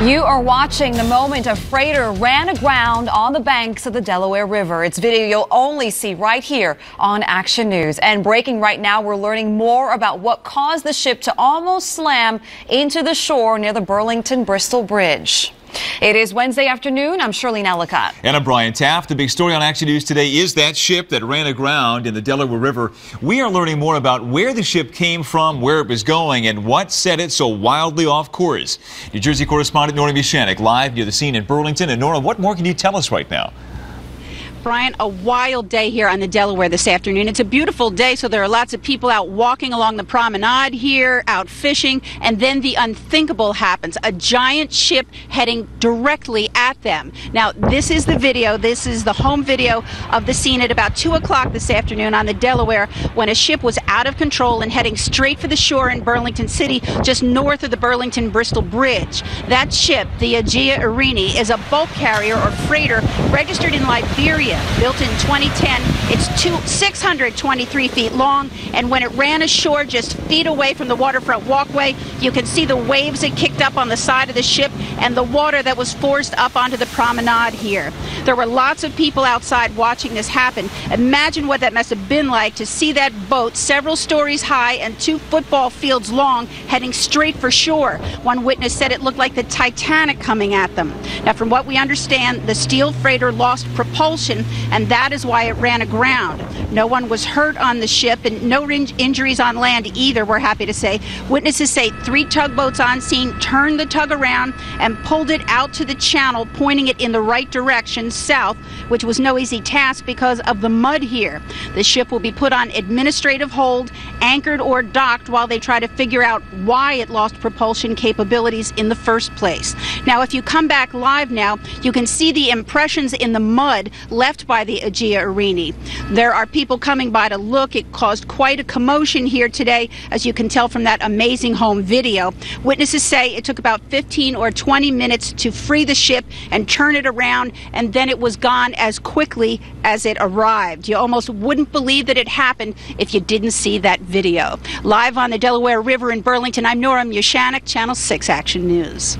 You are watching the moment a freighter ran aground on the banks of the Delaware River. It's video you'll only see right here on Action News. And breaking right now, we're learning more about what caused the ship to almost slam into the shore near the Burlington-Bristol Bridge. It is Wednesday afternoon. I'm Shirlene Ellicott. And I'm Brian Taft. The big story on Action News today is that ship that ran aground in the Delaware River. We are learning more about where the ship came from, where it was going, and what set it so wildly off course. New Jersey correspondent Nora Muchanik live near the scene in Burlington. And Nora, what more can you tell us right now? Brian, a wild day here on the Delaware this afternoon. It's a beautiful day, so there are lots of people out walking along the promenade here, out fishing, and then the unthinkable happens. A giant ship heading directly at them. Now, this is the video. This is the home video of the scene at about 2 o'clock this afternoon on the Delaware when a ship was out of control and heading straight for the shore in Burlington City, just north of the Burlington-Bristol Bridge. That ship, the Agia Irini, is a bulk carrier or freighter registered in Liberia. Built in 2010, it's 623 feet long, and when it ran ashore just feet away from the waterfront walkway, you can see the waves it kicked up on the side of the ship and the water that was forced up onto the promenade here. There were lots of people outside watching this happen. Imagine what that must have been like to see that boat several stories high and 2 football fields long heading straight for shore. One witness said it looked like the Titanic coming at them. Now, from what we understand, the steel freighter lost propulsion, and that is why it ran aground. No one was hurt on the ship, and no injuries on land either, we're happy to say. Witnesses say 3 tugboats on scene turned the tug around and pulled it out to the channel, pointing it in the right direction, south, which was no easy task because of the mud here. The ship will be put on administrative hold, anchored or docked, while they try to figure out why it lost propulsion capabilities in the first place. Now, if you come back live now, you can see the impressions in the mud left by the Agia Irini. There are people coming by to look. It caused quite a commotion here today, as you can tell from that amazing home video. Witnesses say it took about 15 or 20 minutes to free the ship and turn it around, and then it was gone as quickly as it arrived. You almost wouldn't believe that it happened if you didn't see that video. Live on the Delaware River in Burlington, I'm Nora Muchanik, Channel 6 Action News.